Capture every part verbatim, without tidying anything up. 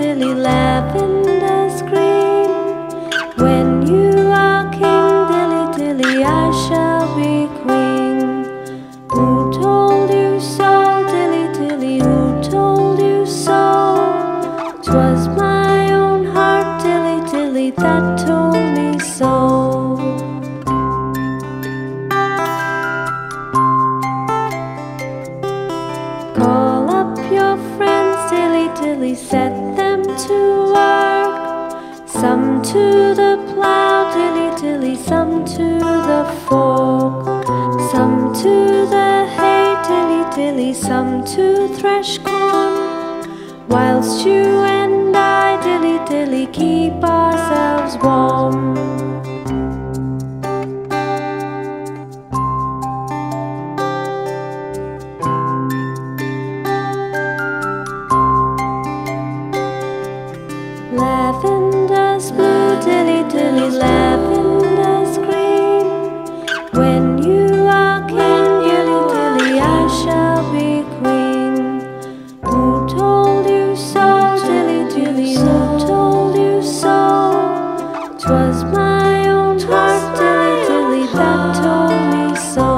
silly lavender's green. When you are king, dilly dilly, I shall be queen. Who told you so, dilly dilly, who told you so? 'Twas my own heart, dilly dilly, that told me so. Set them to work, some to the plough, dilly-dilly, some to the fork, some to the hay, dilly-dilly, some to thresh corn, whilst you and I, dilly-dilly, keep ourselves warm. Lavender's blue, dilly-dilly, lavender's green. When you are king, dilly-dilly, I shall be queen. Who told you so, dilly-dilly, who told you so? 'Twas my own heart, dilly-dilly, that told me so.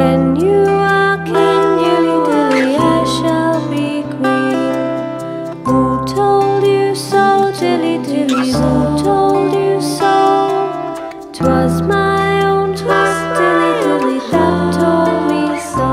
When you are king, dilly-dilly, I shall be queen. Who told you so, dilly-dilly, who told you so? 'Twas my own heart, dilly-dilly, that told me so.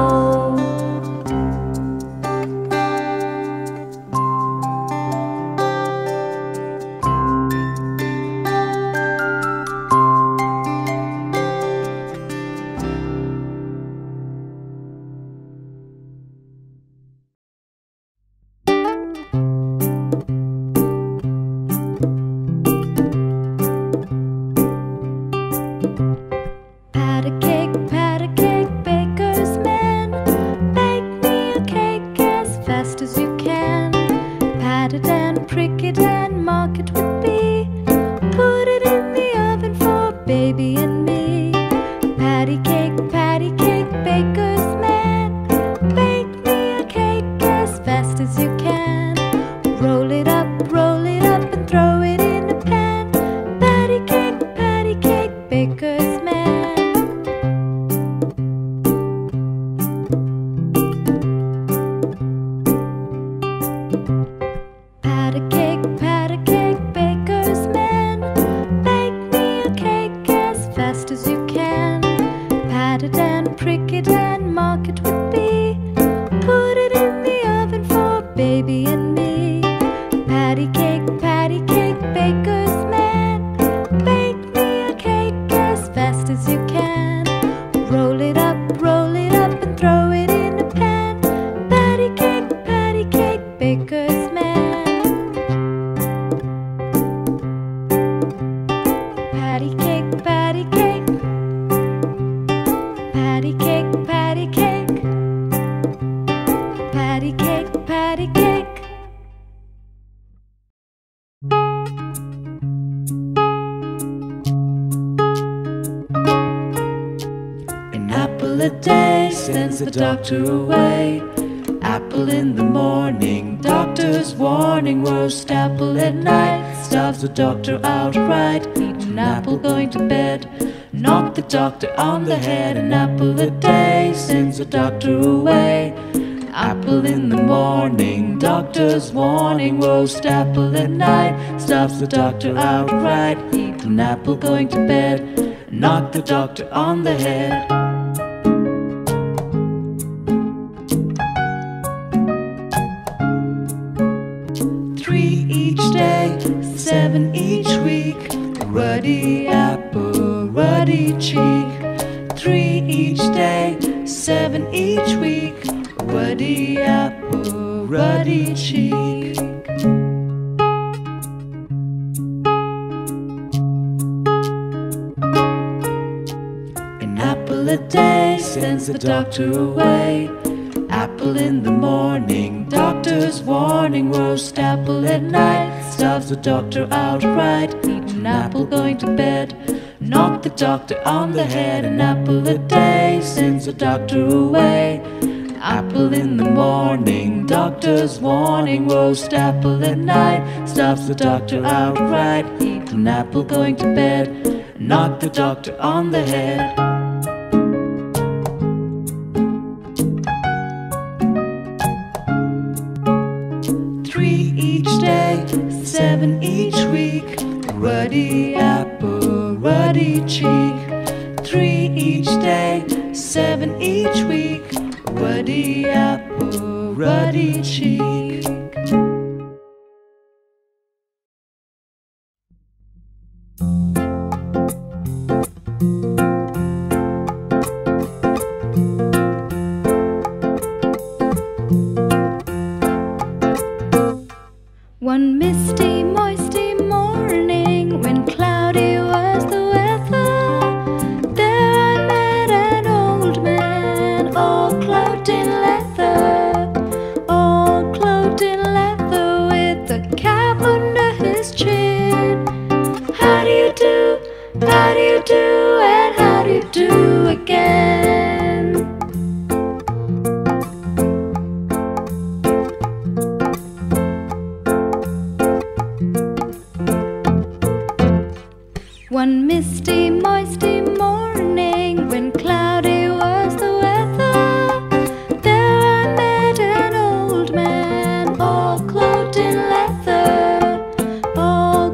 The doctor away, apple in the morning, doctor's warning, roast apple at night, starves the doctor outright, eat an apple going to bed, knock the doctor on the head, an apple a day sends the doctor away, apple in the morning, doctor's warning, roast apple at night, starves the doctor outright, eat an apple going to bed, knock the doctor on the head. Seven each week, ruddy apple, ruddy cheek. Three each day, seven each week, ruddy apple, ruddy cheek. An apple a day sends the doctor away. Apple in the morning, doctor's warning, roast apple at night, starves the doctor outright, eat an apple going to bed. Knock the doctor on the head, an apple a day sends the doctor away. Apple in the morning, doctor's warning. Roast apple at night, stuffs the doctor outright. Eat an apple going to bed, knock the doctor on the head. Three each day, seven each week. Ruddy apple, ruddy cheek. Three each day, seven each week. Ruddy apple, ruddy cheek. One misty, moisty morning, when cloudy was the weather, there I met an old man, all clothed in leather, all clothed in leather, with a cap under his chin. How do you do, how do you do, and how do you do again? One misty, moisty morning, when cloudy was the weather, there I met an old man, all clothed in leather, all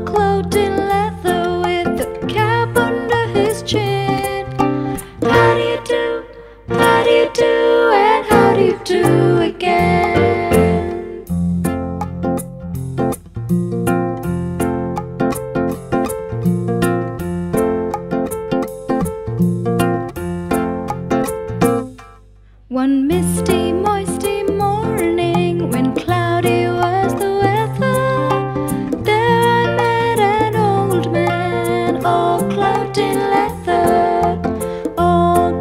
clothed in leather, with a cap under his chin. How do you do,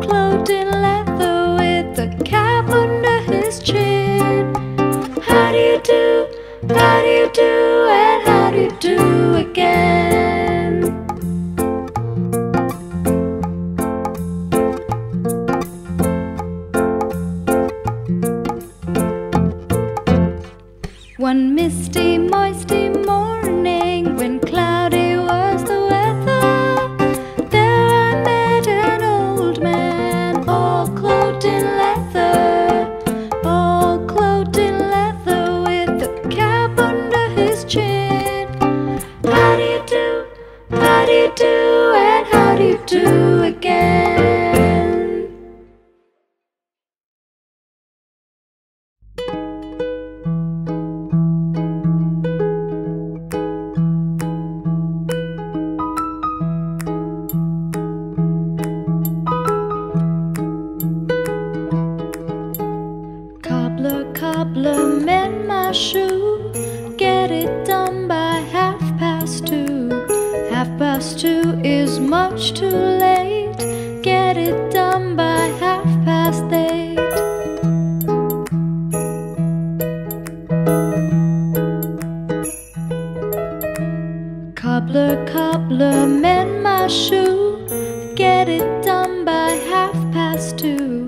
how do you do, and how do you do again? One misty, moisty morning, when cloudy was the weather, there I met an old man, all clothed in leather, all clothed in leather, with a cap under his chin. How do you do, how do you do, and how do you do again? One misty, moisty morning, when cloudy was the weather, there I met an old man, all clothed in leather, all clothed in leather, with a cap under his chin. How do you do, how do you do, and how do you do again? Cobbler, mend my shoe, get it done by half past two. Half past two is much too late, get it done by half past eight. Cobbler, cobbler, mend my shoe, get it done by half past two.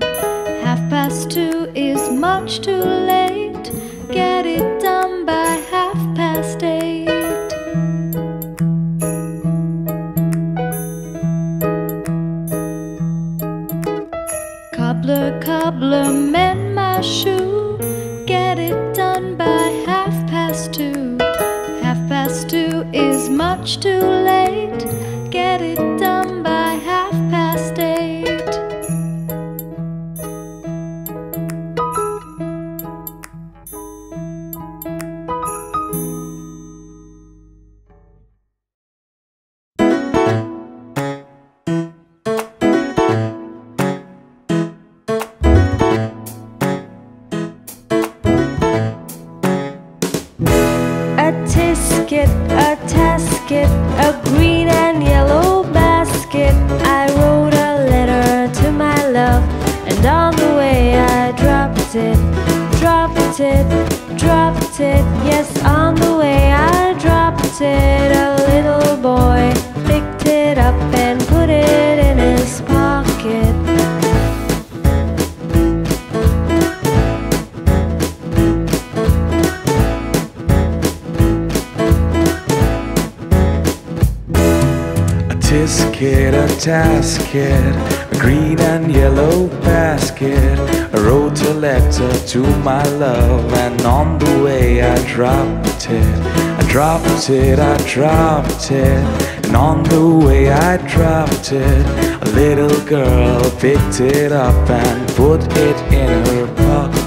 Half past two is much too late, get it done by half past eight. Cobbler, cobbler, mend my shoe, get it done by half past two. Half past two is much too late, get it done by half past eight. Tisket, a tasket, a green and yellow basket. I wrote a letter to my love, and on the way I dropped it, dropped it, dropped it. Yes, on the way I dropped it. A little boy Tisket, a tasket, a green and yellow basket. I wrote a letter to my love, and on the way I dropped it. I dropped it, I dropped it, and on the way I dropped it. A little girl picked it up and put it in her pocket.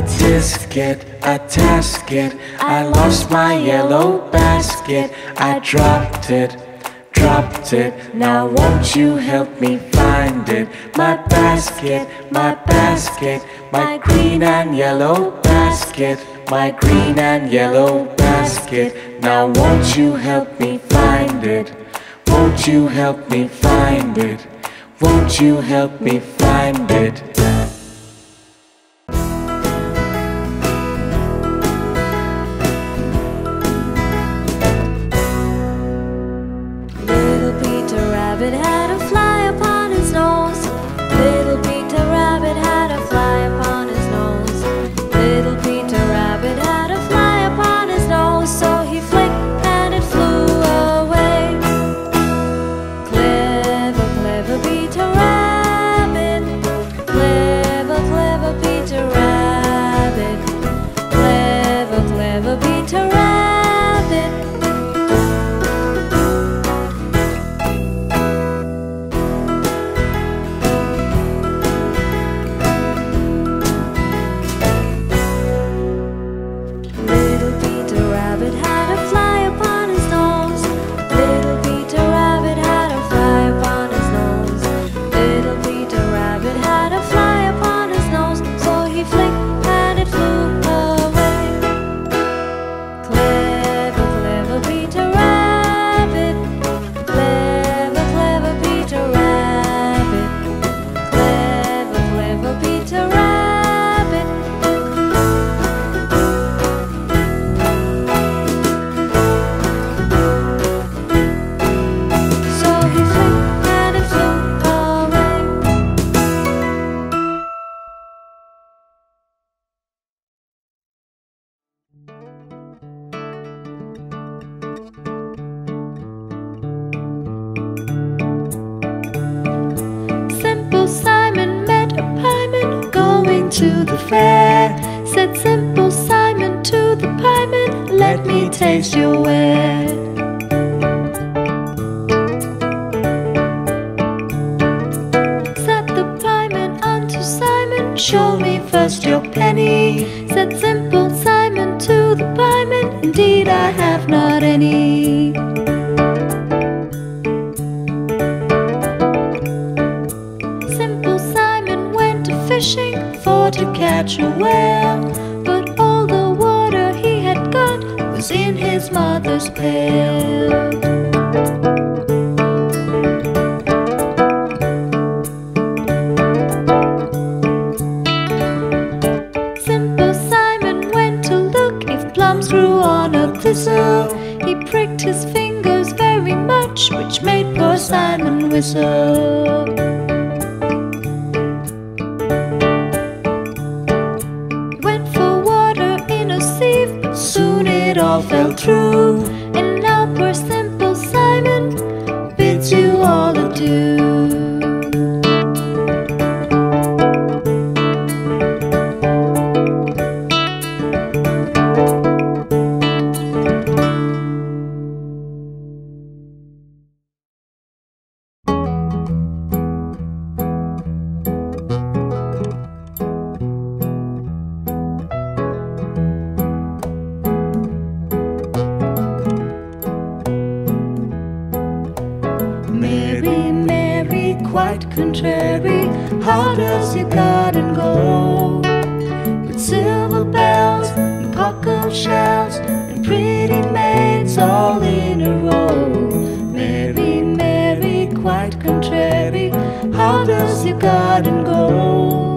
A tisket, a tasket, I lost my yellow basket. I dropped it, dropped it, now won't you help me find it? My basket, my basket, my green and yellow basket. My green and yellow basket, now won't you help me find it? Won't you help me find it? Won't you help me find it? To the fair, said simple Simon to the pieman, let me taste your ware. Said the pieman unto Simon, show me first your penny. Said simple Simon to the pieman, indeed I have not any. Simple Simon went to fishing for to catch a whale, but all the water he had got was in his mother's pail. Simple Simon went to look if plums grew on a thistle. He pricked his fingers very much, which made poor Simon whistle. All fell true, and now poor simple Simon bids you all adieu. Quite contrary, how does your garden go? With silver bells and cockle shells and pretty maids all in a row. Mary, Mary, quite contrary, how does your garden go?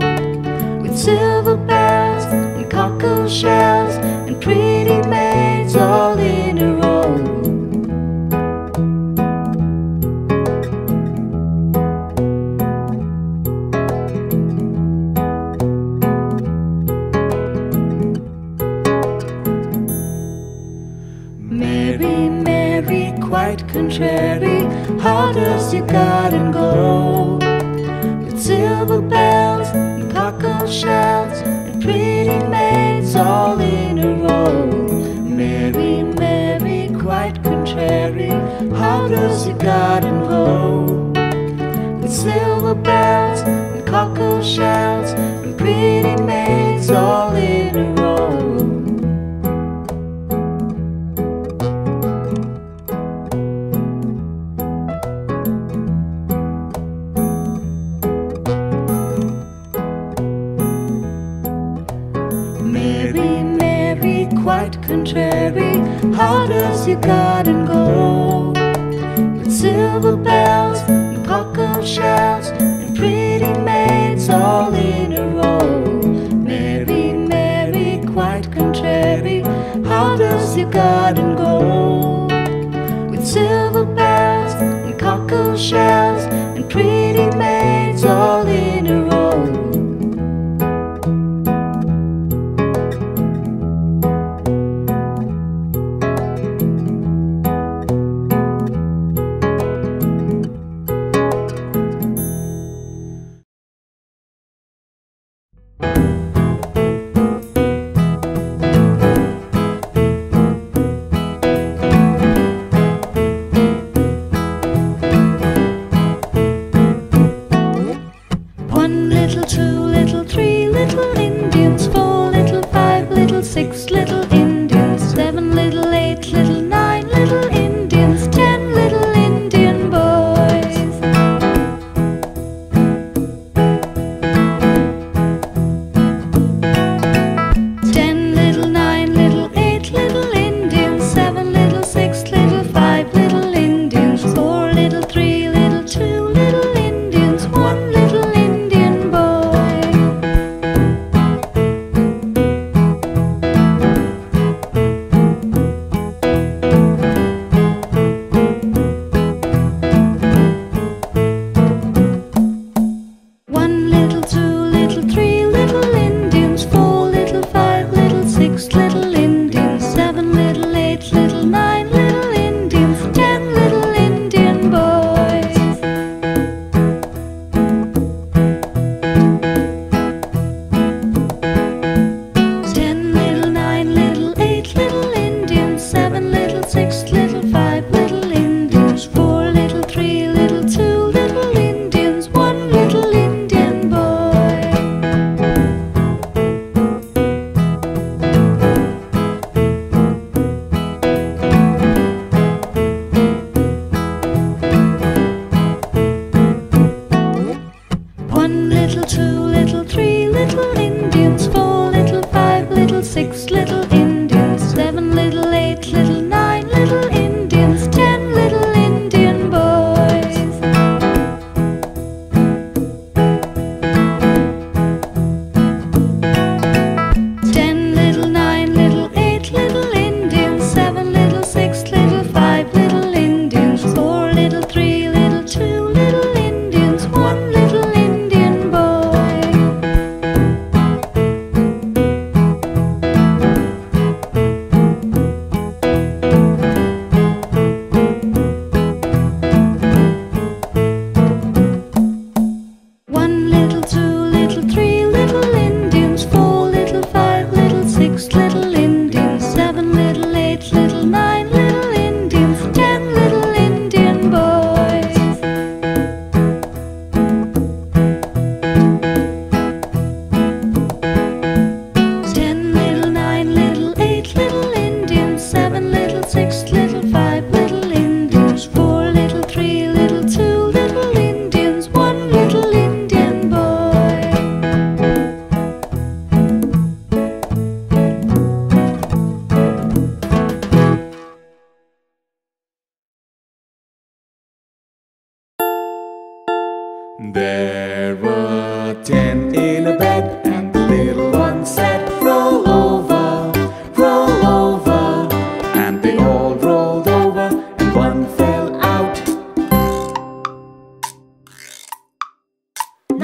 With silver bells and cockle shells and pretty maids all in a row. cherry, how does your garden grow? With silver bells and cockle shells and pretty maids all in a row. Mary, Mary, quite contrary, how does your garden grow? With silver bells and cockle shells and pretty maids all in a row. Mary, Mary, quite contrary, how does your garden grow? With silver bells and cockle shells and pretty maids all in a row. Mary, Mary, quite contrary, how does your garden grow? With silver bells and cockle shells and pretty maids all in a row. There were ten in a bed, and the little one said, roll over, roll over. And they all rolled over, and one fell out.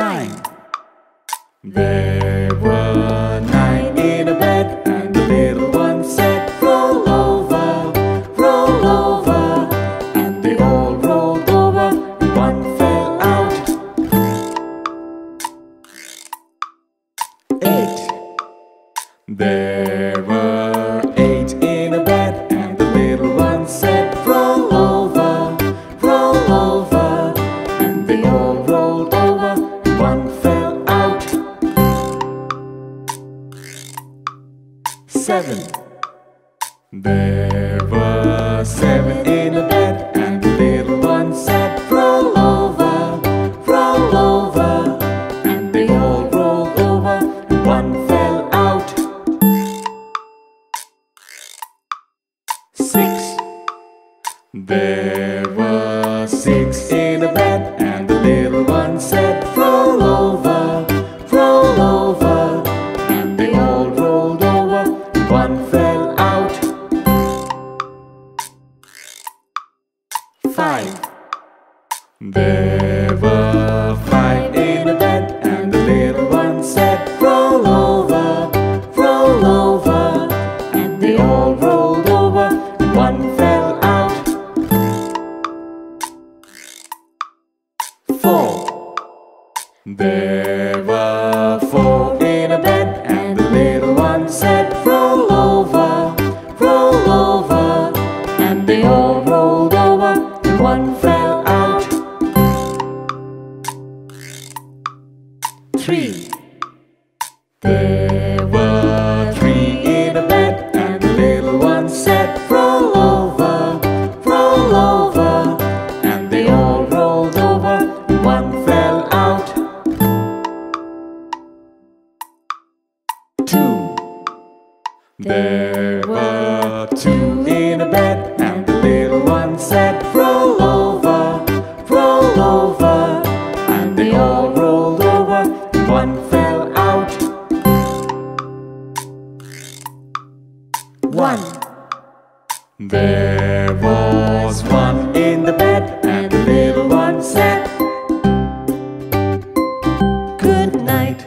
Nine. There were nine in a bed, and the little one said, roll over, roll over. And they all There were eight in a bed, and the little one said, "Roll over, roll over." And they all rolled over, and one fell out. Seven. There were seven in a bed, and the little one said, "Roll over, roll over." And they all rolled over, and one fell out. Six. There were six in a bed, and the little one said, "Roll over, roll over." And they all rolled over, and one fell out. Five. There were five in a bed, and the little one said, "Roll over, roll over." And they all rolled over, and one fell out. Four. There were four in a bed, and the little one said, "Roll over, roll over." And they all rolled over, one fell out. Three. There were three in a bed, and the little one said, "Roll over, roll over." And they all rolled over, and one fell out. Two. There were two in a bed, and the little one said, "Roll over, roll over." And they all rolled over, and one fell out. One. There was one in the bed, and the little one said, "Good night."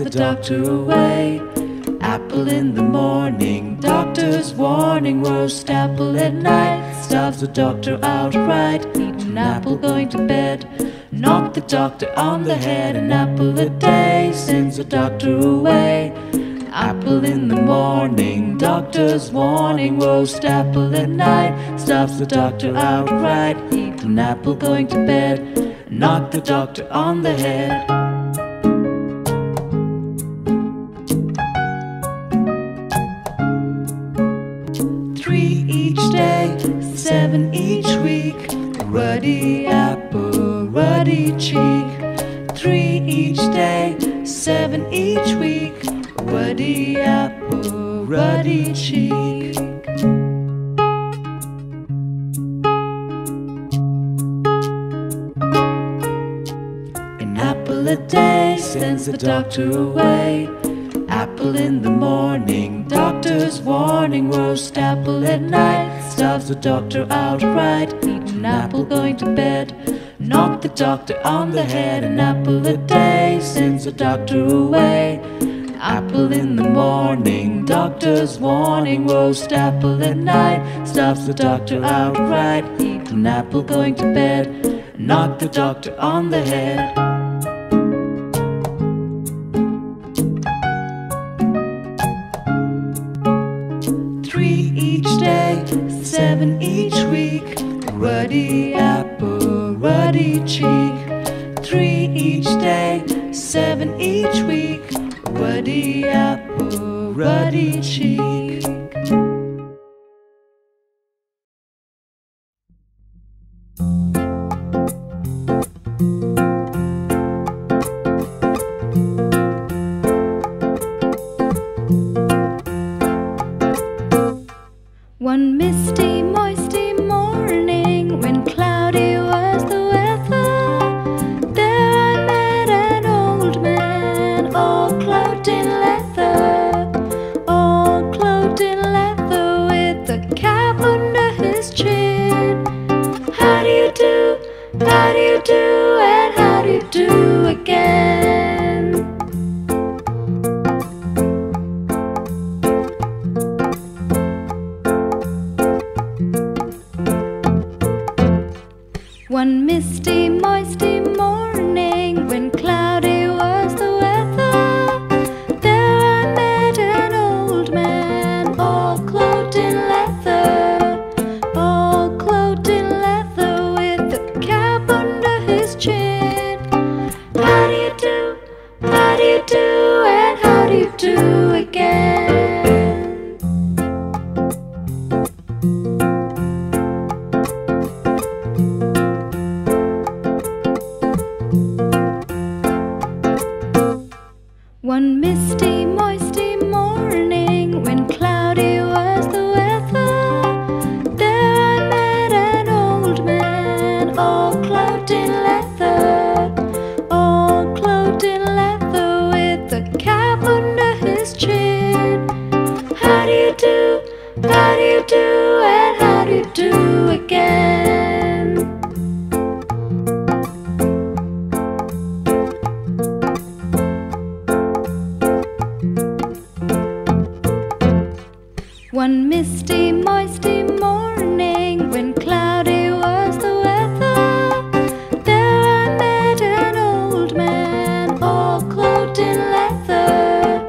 The doctor away. Apple in the morning, doctor's warning. Roast apple at night, starves the doctor outright. Eat an apple going to bed, knock the doctor on the head. An apple a day sends the doctor away. Apple in the morning, doctor's warning. Roast apple at night, starves the doctor outright. Eat an apple going to bed, knock the doctor on the head. Seven each week, ruddy apple, ruddy cheek. Three each day, seven each week, ruddy apple, ruddy cheek. An apple a day sends the doctor away. apple in the morning, doctor's warning. Roast apple at night, stuffs the doctor outright. Eat an apple going to bed, knock the doctor on the head. An apple a day sends the doctor away. Apple in the morning, doctor's warning. Roast apple at night, stuffs the doctor outright. Eat an apple going to bed, knock the doctor on the head. Three each day, seven each week. Ruddy apple, ruddy cheek. Three each day, seven each week. Ruddy apple, ruddy cheek. One misty, moisty morning, when cloudy was the weather, there I met an old man, all clothed in leather, all clothed in leather, with a cap under his chin. How do you do, how do you do, and how do you do again? One misty, moisty morning, when cloudy was the weather, there I met an old man, all clothed in leather, all clothed in leather, with a cap under his chin. How do you do, how do you do, and how do you do again? One misty, moisty morning, when cloudy was the weather, there I met an old man, all clothed in leather, all clothed in leather, with a cap under his chin. How do you do, how do you do, and how do you do again? One misty, moisty morning, when cloudy was the weather, there I met an old man, all clothed in leather,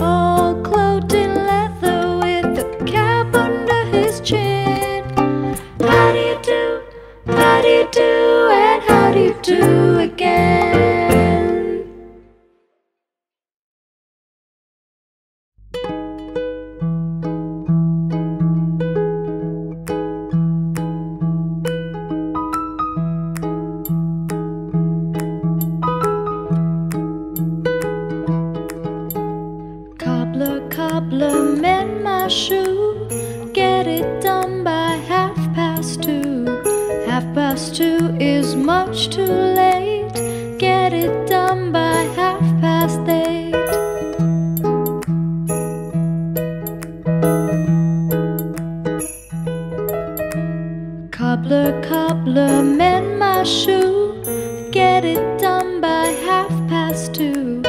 all clothed in leather, with a cap under his chin. How do you do, how do you do, and how do you do again? Cobbler, mend my shoe, get it done by half past two. Half past two is much too late, get it done by half past eight. Cobbler, cobbler, mend my shoe, get it done by half past two.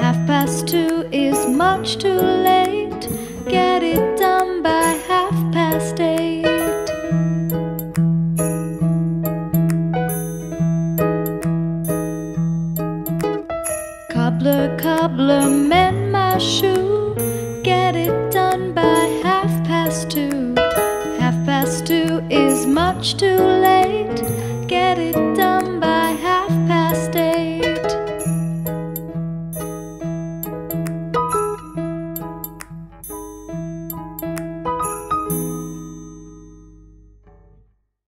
Half past two is much too late, get it done by half past eight. Cobbler, cobbler, mend my shoe, get it done by half past two. Half past two is much too late.